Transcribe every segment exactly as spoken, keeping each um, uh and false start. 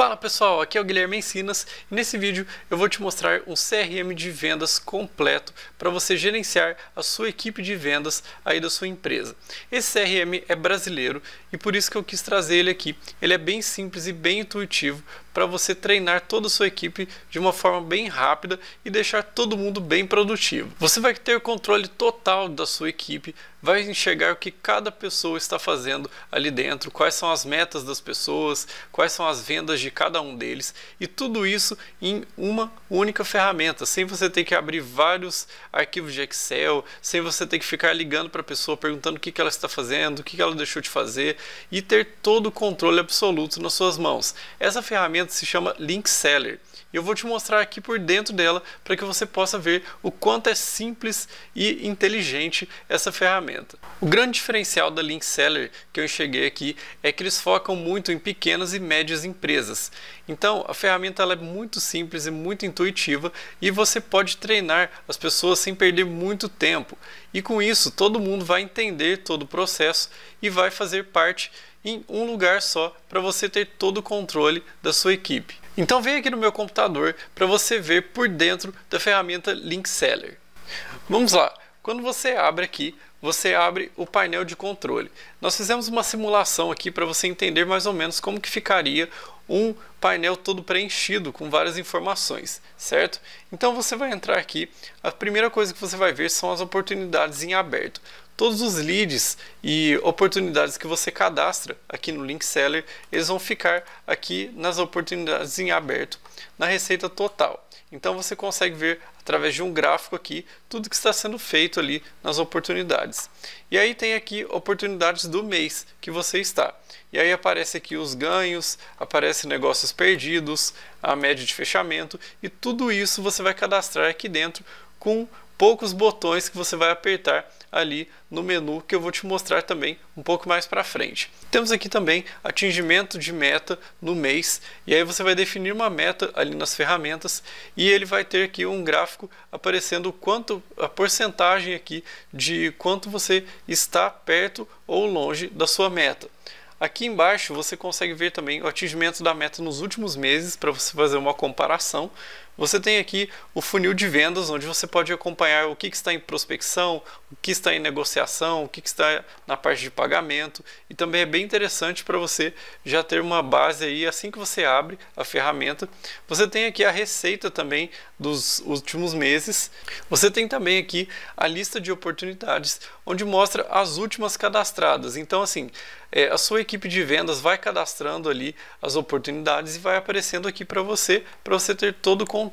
Fala pessoal, aqui é o Guilherme Encinas e nesse vídeo eu vou te mostrar um C R M de vendas completo para você gerenciar a sua equipe de vendas aí da sua empresa. Esse C R M é brasileiro e por isso que eu quis trazer ele aqui. Ele é bem simples e bem intuitivo para você treinar toda a sua equipe de uma forma bem rápida e deixar todo mundo bem produtivo. Você vai ter o controle total da sua equipe, vai enxergar o que cada pessoa está fazendo ali dentro, quais são as metas das pessoas, quais são as vendas de cada um deles, e tudo isso em uma única ferramenta, sem você ter que abrir vários arquivos de Excel, sem você ter que ficar ligando para a pessoa perguntando o que ela está fazendo, o que ela deixou de fazer, e ter todo o controle absoluto nas suas mãos. Essa ferramenta se chama Linkseller. E eu vou te mostrar aqui por dentro dela para que você possa ver o quanto é simples e inteligente essa ferramenta. O grande diferencial da Linkseller que eu enxerguei aqui é que eles focam muito em pequenas e médias empresas. Então a ferramenta ela é muito simples e muito intuitiva e você pode treinar as pessoas sem perder muito tempo. E com isso todo mundo vai entender todo o processo e vai fazer parte em um lugar só para você ter todo o controle da sua equipe. Então vem aqui no meu computador para você ver por dentro da ferramenta Linkseller. Vamos lá, quando você abre aqui, você abre o painel de controle. Nós fizemos uma simulação aqui para você entender mais ou menos como que ficaria um painel todo preenchido com várias informações, certo? Então você vai entrar aqui, a primeira coisa que você vai ver são as oportunidades em aberto. Todos os leads e oportunidades que você cadastra aqui no Linkseller, eles vão ficar aqui nas oportunidades em aberto, na receita total. Então você consegue ver através de um gráfico aqui tudo que está sendo feito ali nas oportunidades. E aí tem aqui oportunidades do mês que você está. E aí aparece aqui os ganhos, aparece negócios perdidos, a média de fechamento, e tudo isso você vai cadastrar aqui dentro com poucos botões que você vai apertar ali no menu, que eu vou te mostrar também um pouco mais para frente. Temos aqui também atingimento de meta no mês, e aí você vai definir uma meta ali nas ferramentas e ele vai ter aqui um gráfico aparecendo quanto a porcentagem aqui de quanto você está perto ou longe da sua meta. Aqui embaixo você consegue ver também o atingimento da meta nos últimos meses para você fazer uma comparação. Você tem aqui o funil de vendas, onde você pode acompanhar o que, que está em prospecção, o que está em negociação, o que, que está na parte de pagamento. E também é bem interessante para você já ter uma base aí assim que você abre a ferramenta. Você tem aqui a receita também dos últimos meses. Você tem também aqui a lista de oportunidades, onde mostra as últimas cadastradas. Então assim, é, a sua equipe de vendas vai cadastrando ali as oportunidades e vai aparecendo aqui para você, para você ter todo o controle.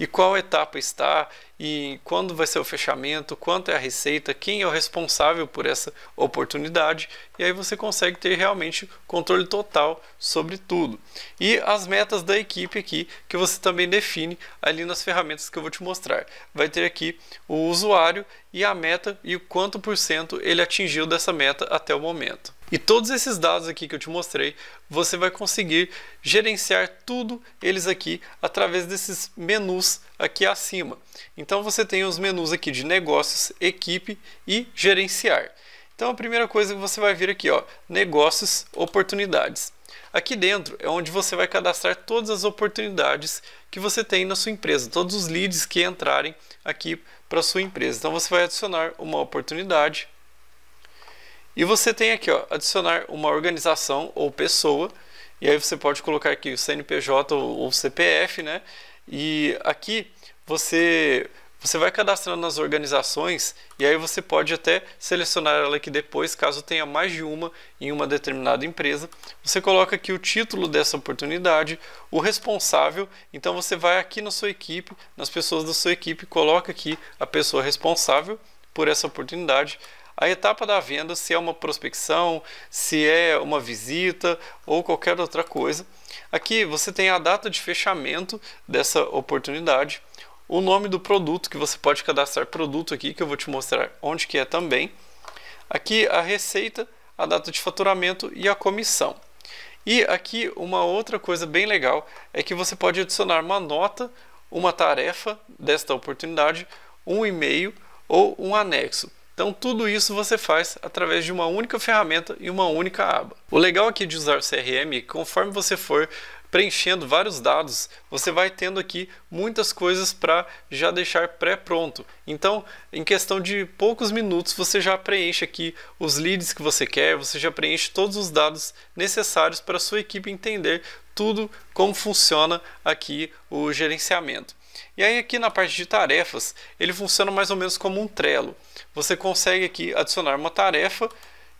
E qual etapa está, e quando vai ser o fechamento, quanto é a receita, quem é o responsável por essa oportunidade, e aí você consegue ter realmente controle total sobre tudo. E as metas da equipe aqui, que você também define ali nas ferramentas que eu vou te mostrar. Vai ter aqui o usuário e a meta e o quanto por cento ele atingiu dessa meta até o momento. E todos esses dados aqui que eu te mostrei, você vai conseguir gerenciar tudo eles aqui através desses menus aqui acima. Então você tem os menus aqui de negócios, equipe e gerenciar. Então a primeira coisa que você vai vir aqui, ó, negócios, oportunidades. Aqui dentro é onde você vai cadastrar todas as oportunidades que você tem na sua empresa, todos os leads que entrarem aqui para sua empresa. Então você vai adicionar uma oportunidade. E você tem aqui, ó, adicionar uma organização ou pessoa, e aí você pode colocar aqui o C N P J ou o C P F, né? E aqui você, você vai cadastrando as organizações, e aí você pode até selecionar ela aqui depois, caso tenha mais de uma em uma determinada empresa. Você coloca aqui o título dessa oportunidade, o responsável, então você vai aqui na sua equipe, nas pessoas da sua equipe, coloca aqui a pessoa responsável por essa oportunidade. A etapa da venda, se é uma prospecção, se é uma visita ou qualquer outra coisa. Aqui você tem a data de fechamento dessa oportunidade, o nome do produto, que você pode cadastrar produto aqui, que eu vou te mostrar onde que é também. Aqui a receita, a data de faturamento e a comissão. E aqui uma outra coisa bem legal é que você pode adicionar uma nota, uma tarefa desta oportunidade, um e-mail ou um anexo. Então tudo isso você faz através de uma única ferramenta e uma única aba. O legal aqui de usar o C R M é que conforme você for preenchendo vários dados, você vai tendo aqui muitas coisas para já deixar pré-pronto. Então, em questão de poucos minutos, você já preenche aqui os leads que você quer, você já preenche todos os dados necessários para a sua equipe entender tudo como funciona aqui o gerenciamento. E aí aqui na parte de tarefas, ele funciona mais ou menos como um Trello. Você consegue aqui adicionar uma tarefa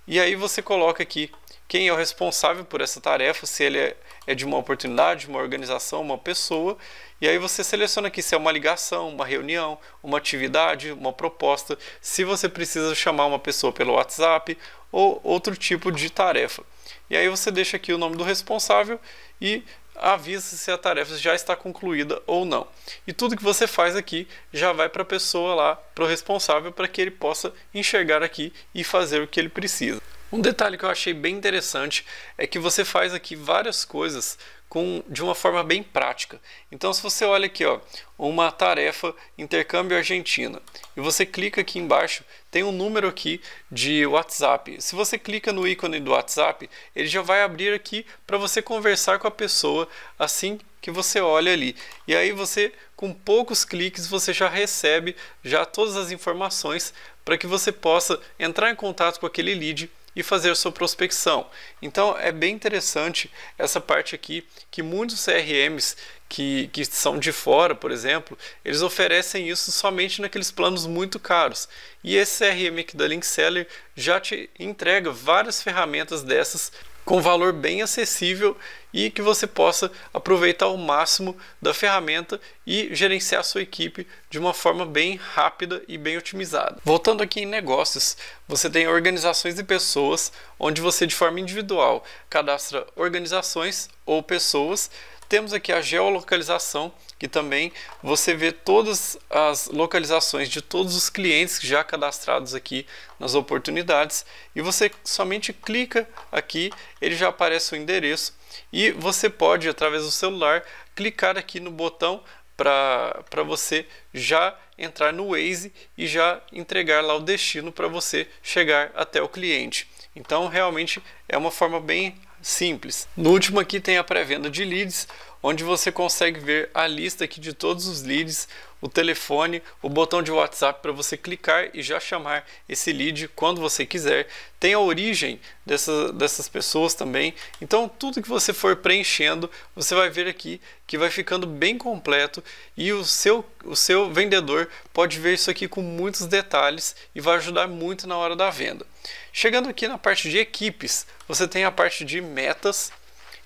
e aí você coloca aqui quem é o responsável por essa tarefa, se ele é de uma oportunidade, uma organização, uma pessoa. E aí você seleciona aqui se é uma ligação, uma reunião, uma atividade, uma proposta, se você precisa chamar uma pessoa pelo WhatsApp ou outro tipo de tarefa. E aí você deixa aqui o nome do responsável e avisa se a tarefa já está concluída ou não. E tudo que você faz aqui já vai para a pessoa lá, para o responsável, para que ele possa enxergar aqui e fazer o que ele precisa. Um detalhe que eu achei bem interessante é que você faz aqui várias coisas com, de uma forma bem prática. Então, se você olha aqui, ó, uma tarefa intercâmbio Argentina, e você clica aqui embaixo, tem um número aqui de WhatsApp. Se você clica no ícone do WhatsApp, ele já vai abrir aqui para você conversar com a pessoa assim que você olha ali. E aí você, com poucos cliques, você já recebe já todas as informações para que você possa entrar em contato com aquele lead e fazer a sua prospecção. Então é bem interessante essa parte aqui, que muitos C R Ms que, que são de fora, por exemplo, eles oferecem isso somente naqueles planos muito caros. E esse C R M aqui da Linkseller já te entrega várias ferramentas dessas com valor bem acessível e que você possa aproveitar o máximo da ferramenta e gerenciar a sua equipe de uma forma bem rápida e bem otimizada. Voltando aqui em negócios, você tem organizações de pessoas, onde você de forma individual cadastra organizações ou pessoas. Temos aqui a geolocalização, que também você vê todas as localizações de todos os clientes já cadastrados aqui nas oportunidades. E você somente clica aqui, ele já aparece o endereço e você pode, através do celular, clicar aqui no botão para você já entrar no Waze e já entregar lá o destino para você chegar até o cliente. Então, realmente é uma forma bem simples. No último aqui tem a pré-venda de leads, onde você consegue ver a lista aqui de todos os leads, o telefone, o botão de WhatsApp para você clicar e já chamar esse lead quando você quiser. Tem a origem dessas, dessas pessoas também. Então tudo que você for preenchendo, você vai ver aqui que vai ficando bem completo e o seu, o seu vendedor pode ver isso aqui com muitos detalhes e vai ajudar muito na hora da venda. Chegando aqui na parte de equipes, você tem a parte de metas.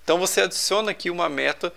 Então você adiciona aqui uma meta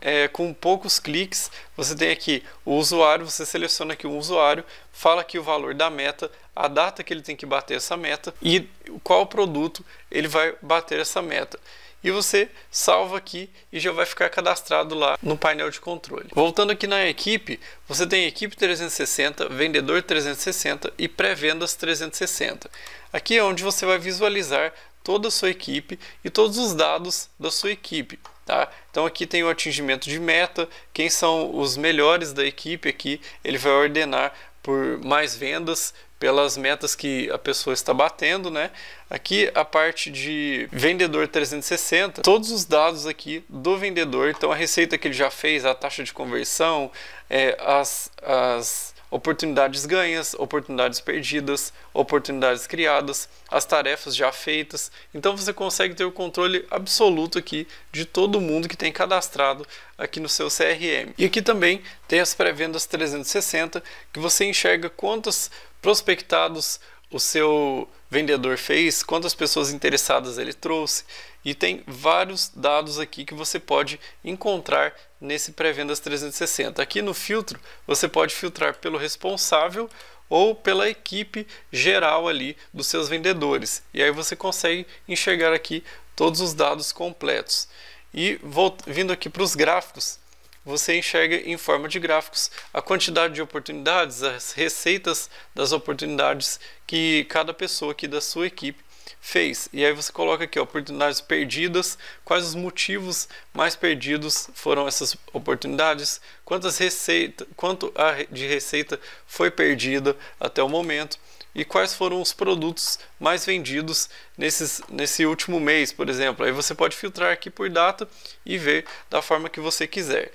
é, com poucos cliques. Você tem aqui o usuário, você seleciona aqui um usuário, fala aqui o valor da meta, a data que ele tem que bater essa meta e qual produto ele vai bater essa meta. E você salva aqui e já vai ficar cadastrado lá no painel de controle. Voltando aqui na equipe, você tem equipe trezentos e sessenta, vendedor trezentos e sessenta e pré-vendas trezentos e sessenta. Aqui é onde você vai visualizar toda a sua equipe e todos os dados da sua equipe, tá? Então aqui tem o atingimento de meta, quem são os melhores da equipe aqui, ele vai ordenar por mais vendas, pelas metas que a pessoa está batendo, né? Aqui a parte de vendedor trezentos e sessenta, todos os dados aqui do vendedor, então a receita que ele já fez, a taxa de conversão, é, as... as oportunidades ganhas, oportunidades perdidas, oportunidades criadas, as tarefas já feitas. Então você consegue ter o controle absoluto aqui de todo mundo que tem cadastrado aqui no seu C R M. E aqui também tem as pré-vendas trezentos e sessenta, que você enxerga quantos prospectados o seu vendedor fez, quantas pessoas interessadas ele trouxe. E tem vários dados aqui que você pode encontrar nesse pré-vendas trezentos e sessenta. Aqui no filtro, você pode filtrar pelo responsável ou pela equipe geral ali dos seus vendedores. E aí você consegue enxergar aqui todos os dados completos. E vindo aqui para os gráficos, você enxerga em forma de gráficos a quantidade de oportunidades, as receitas das oportunidades que cada pessoa aqui da sua equipe fez. E aí você coloca aqui, ó, oportunidades perdidas, quais os motivos mais perdidos foram essas oportunidades, quantas receita, quanto a de receita foi perdida até o momento. e quais foram os produtos mais vendidos nesses, nesse último mês, por exemplo. Aí você pode filtrar aqui por data e ver da forma que você quiser.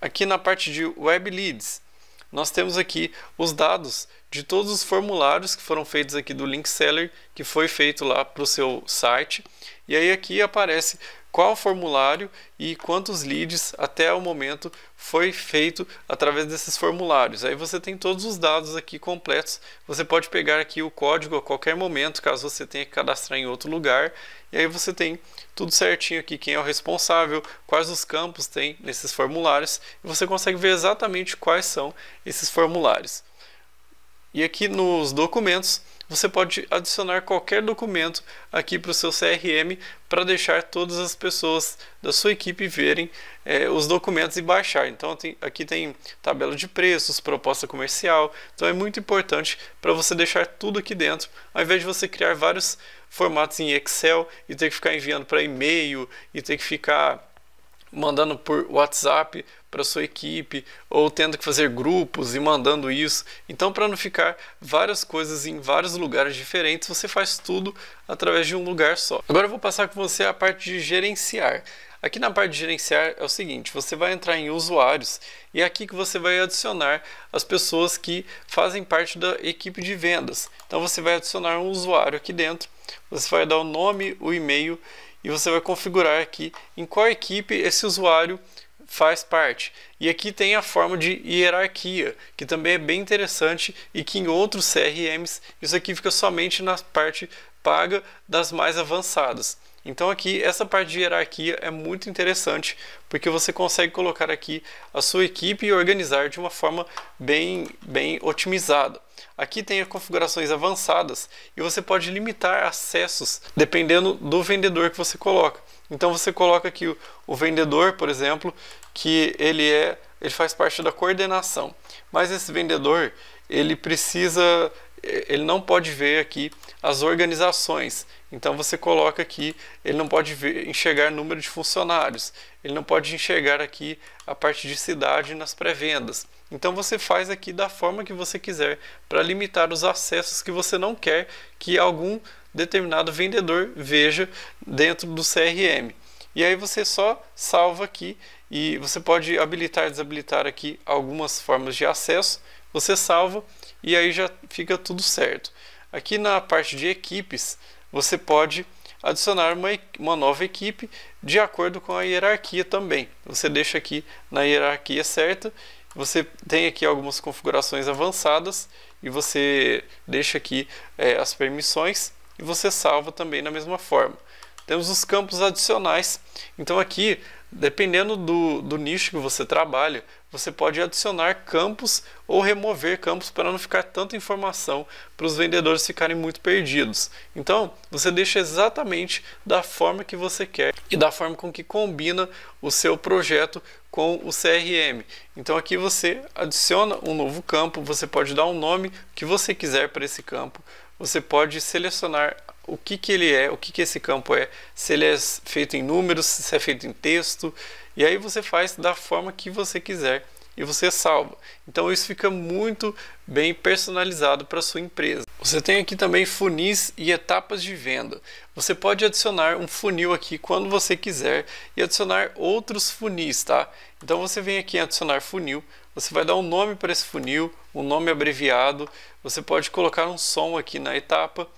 Aqui na parte de Web Leads, nós temos aqui os dados de todos os formulários que foram feitos aqui do Linkseller, que foi feito lá para o seu site. E aí aqui aparece qual formulário e quantos leads até o momento foi feito através desses formulários. Aí você tem todos os dados aqui completos. Você pode pegar aqui o código a qualquer momento, caso você tenha que cadastrar em outro lugar. E aí você tem tudo certinho aqui, quem é o responsável, quais os campos tem nesses formulários. E você consegue ver exatamente quais são esses formulários. E aqui nos documentos, você pode adicionar qualquer documento aqui para o seu C R M para deixar todas as pessoas da sua equipe verem é, os documentos e baixar. Então tem, aqui tem tabela de preços, proposta comercial. Então é muito importante para você deixar tudo aqui dentro, ao invés de você criar vários formatos em Excel e ter que ficar enviando para e-mail e ter que ficar mandando por WhatsApp para sua equipe, ou tendo que fazer grupos e mandando isso. Então, para não ficar várias coisas em vários lugares diferentes, você faz tudo através de um lugar só. Agora eu vou passar com você a parte de gerenciar. Aqui na parte de gerenciar é o seguinte, você vai entrar em usuários e é aqui que você vai adicionar as pessoas que fazem parte da equipe de vendas. Então você vai adicionar um usuário aqui dentro, você vai dar o nome, o e-mail, e você vai configurar aqui em qual equipe esse usuário faz parte. E aqui tem a forma de hierarquia, que também é bem interessante e que em outros C R Ms isso aqui fica somente na parte paga das mais avançadas. Então aqui essa parte de hierarquia é muito interessante, porque você consegue colocar aqui a sua equipe e organizar de uma forma bem, bem otimizada. Aqui tem as configurações avançadas e você pode limitar acessos dependendo do vendedor que você coloca. Então você coloca aqui o, o vendedor, por exemplo, que ele, é, ele faz parte da coordenação. Mas esse vendedor, ele precisa... ele não pode ver aqui as organizações. Então você coloca aqui, ele não pode ver, enxergar número de funcionários, ele não pode enxergar aqui a parte de cidade nas pré-vendas. Então você faz aqui da forma que você quiser para limitar os acessos que você não quer que algum determinado vendedor veja dentro do C R M. E aí você só salva aqui e você pode habilitar e desabilitar aqui algumas formas de acesso. Você salva e aí já fica tudo certo. Aqui na parte de equipes, você pode adicionar uma, uma nova equipe de acordo com a hierarquia também. Você deixa aqui na hierarquia certa, você tem aqui algumas configurações avançadas e você deixa aqui é, as permissões e você salva também da mesma forma. Temos os campos adicionais, então aqui, dependendo do, do nicho que você trabalha, você pode adicionar campos ou remover campos para não ficar tanta informação, para os vendedores ficarem muito perdidos. Então, você deixa exatamente da forma que você quer e da forma com que combina o seu projeto com o C R M. Então aqui você adiciona um novo campo, você pode dar o nome que você quiser para esse campo, você pode selecionar o que que ele é, o que que esse campo é, se ele é feito em números, se é feito em texto, e aí você faz da forma que você quiser e você salva. Então isso fica muito bem personalizado para a sua empresa. Você tem aqui também funis e etapas de venda. Você pode adicionar um funil aqui quando você quiser e adicionar outros funis, tá? Então você vem aqui em adicionar funil, você vai dar um nome para esse funil, um nome abreviado, você pode colocar um som aqui na etapa,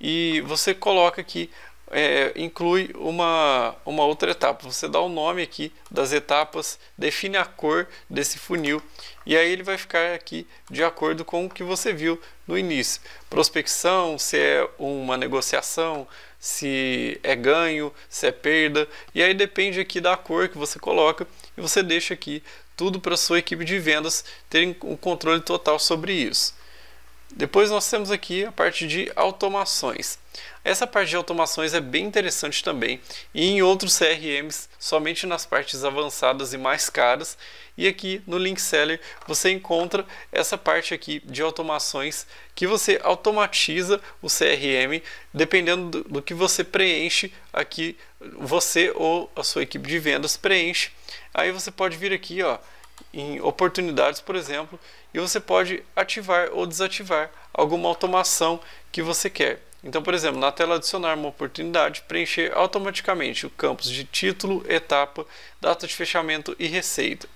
e você coloca aqui, é, inclui uma, uma outra etapa. Você dá o nome aqui das etapas, define a cor desse funil e aí ele vai ficar aqui de acordo com o que você viu no início. Prospecção, se é uma negociação, se é ganho, se é perda. E aí depende aqui da cor que você coloca e você deixa aqui tudo para a sua equipe de vendas ter um controle total sobre isso. Depois nós temos aqui a parte de automações. Essa parte de automações é bem interessante também e em outros C R Ms, somente nas partes avançadas e mais caras. E aqui no Linkseller você encontra essa parte aqui de automações que você automatiza o C R M dependendo do, do que você preenche aqui, você ou a sua equipe de vendas preenche. Aí você pode vir aqui, ó, em oportunidades, por exemplo, e você pode ativar ou desativar alguma automação que você quer. Então, por exemplo, na tela adicionar uma oportunidade, preencher automaticamente o campos de título, etapa, data de fechamento e receita.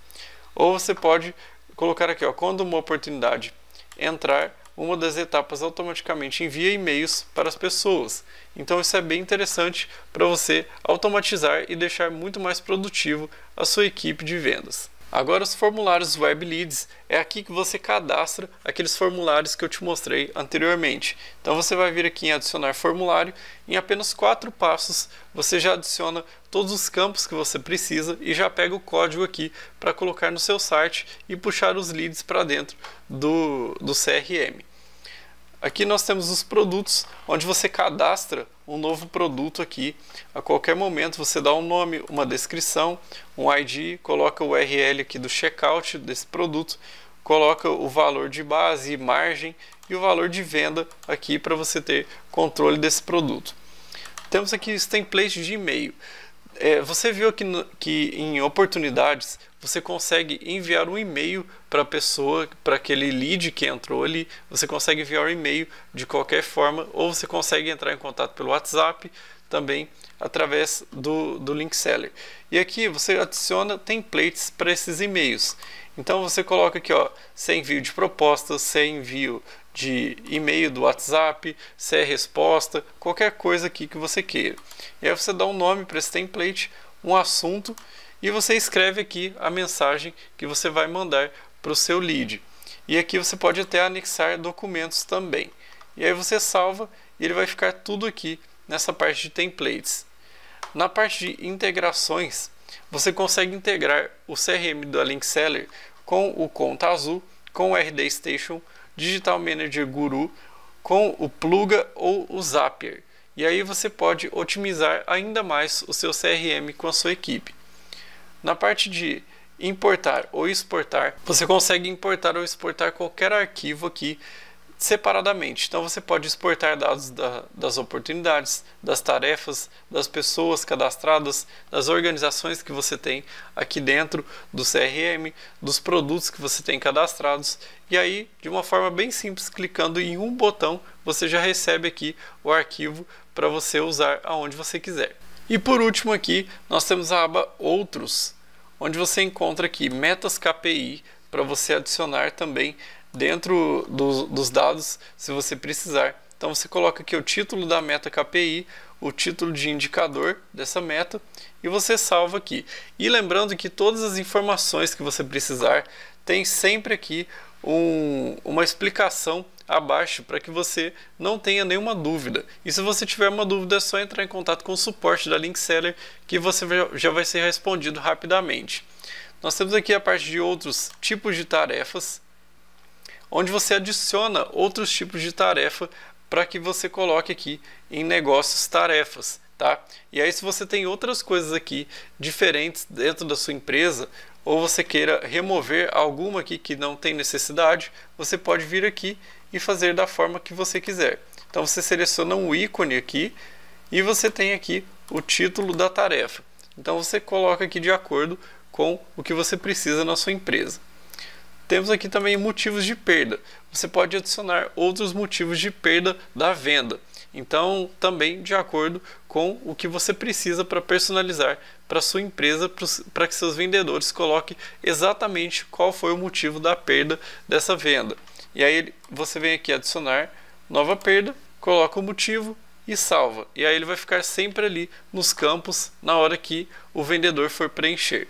Ou você pode colocar aqui, ó, quando uma oportunidade entrar, uma das etapas automaticamente envia e-mails para as pessoas. Então isso é bem interessante para você automatizar e deixar muito mais produtivo a sua equipe de vendas. Agora os formulários Web Leads, é aqui que você cadastra aqueles formulários que eu te mostrei anteriormente. Então você vai vir aqui em adicionar formulário, em apenas quatro passos você já adiciona todos os campos que você precisa e já pega o código aqui para colocar no seu site e puxar os leads para dentro do, do C R M. Aqui nós temos os produtos, onde você cadastra um novo produto aqui. A qualquer momento você dá um nome, uma descrição, um I D, coloca o U R L aqui do checkout desse produto, coloca o valor de base, margem e o valor de venda aqui para você ter controle desse produto. Temos aqui os templates de e-mail. É, você viu que, no, que em oportunidades você consegue enviar um e-mail para a pessoa, para aquele lead que entrou ali, você consegue enviar um e-mail de qualquer forma, ou você consegue entrar em contato pelo WhatsApp também através do, do Linkseller. E aqui você adiciona templates para esses e-mails. Então você coloca aqui, ó, sem envio de propostas, sem envio de e-mail do WhatsApp, se é resposta, qualquer coisa aqui que você queira. E aí você dá um nome para esse template, um assunto, e você escreve aqui a mensagem que você vai mandar para o seu lead. E aqui você pode até anexar documentos também. E aí você salva e ele vai ficar tudo aqui nessa parte de templates. Na parte de integrações, você consegue integrar o C R M da Linkseller com o Conta Azul, com o R D Station, Digital Manager Guru, com o Pluga ou o Zapier. E aí você pode otimizar ainda mais o seu C R M com a sua equipe. Na parte de importar ou exportar, você consegue importar ou exportar qualquer arquivo aqui separadamente. Então você pode exportar dados da, das oportunidades, das tarefas, das pessoas cadastradas, das organizações que você tem aqui dentro do C R M, dos produtos que você tem cadastrados. E aí, de uma forma bem simples, clicando em um botão, você já recebe aqui o arquivo para você usar aonde você quiser. E por último aqui, nós temos a aba Outros, onde você encontra aqui metas K P I para você adicionar também dentro do, dos dados, se você precisar. Então você coloca aqui o título da meta K P I, o título de indicador dessa meta e você salva aqui. E lembrando que todas as informações que você precisar, tem sempre aqui um, uma explicação abaixo para que você não tenha nenhuma dúvida. E se você tiver uma dúvida, é só entrar em contato com o suporte da Linkseller que você já vai ser respondido rapidamente. Nós temos aqui a parte de outros tipos de tarefas, onde você adiciona outros tipos de tarefa para que você coloque aqui em negócios tarefas, tá? E aí se você tem outras coisas aqui diferentes dentro da sua empresa, ou você queira remover alguma aqui que não tem necessidade, você pode vir aqui e fazer da forma que você quiser. Então você seleciona um ícone aqui e você tem aqui o título da tarefa. Então você coloca aqui de acordo com o que você precisa na sua empresa. Temos aqui também motivos de perda. Você pode adicionar outros motivos de perda da venda. Então, também de acordo com o que você precisa para personalizar para sua empresa, para que seus vendedores coloquem exatamente qual foi o motivo da perda dessa venda. E aí você vem aqui adicionar nova perda, coloca o motivo e salva. E aí ele vai ficar sempre ali nos campos na hora que o vendedor for preencher.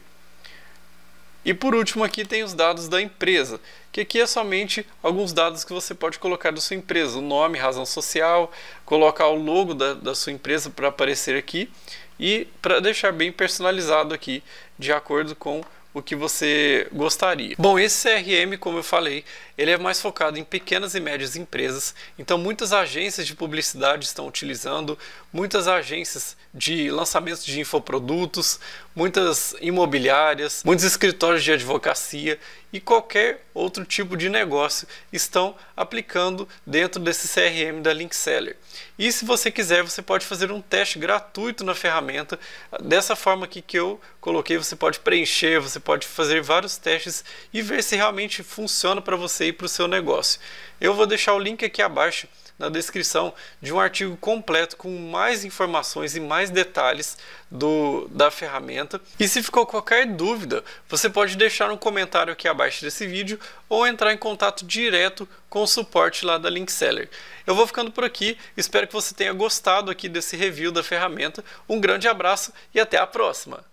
E por último aqui tem os dados da empresa, que aqui é somente alguns dados que você pode colocar da sua empresa, o nome, razão social, colocar o logo da, da sua empresa para aparecer aqui e para deixar bem personalizado aqui, de acordo com o que você gostaria. Bom, esse C R M, como eu falei, ele é mais focado em pequenas e médias empresas, então muitas agências de publicidade estão utilizando, muitas agências de lançamento de infoprodutos, muitas imobiliárias, muitos escritórios de advocacia e qualquer outro tipo de negócio estão aplicando dentro desse C R M da Linkseller. E se você quiser, você pode fazer um teste gratuito na ferramenta. Dessa forma aqui que eu coloquei, você pode preencher, você pode fazer vários testes e ver se realmente funciona para você e para o seu negócio. Eu vou deixar o link aqui abaixo na descrição de um artigo completo com mais informações e mais detalhes do, da ferramenta. E se ficou qualquer dúvida, você pode deixar um comentário aqui abaixo desse vídeo ou entrar em contato direto com o suporte lá da Linkseller. Eu vou ficando por aqui, espero que você tenha gostado aqui desse review da ferramenta. Um grande abraço e até a próxima!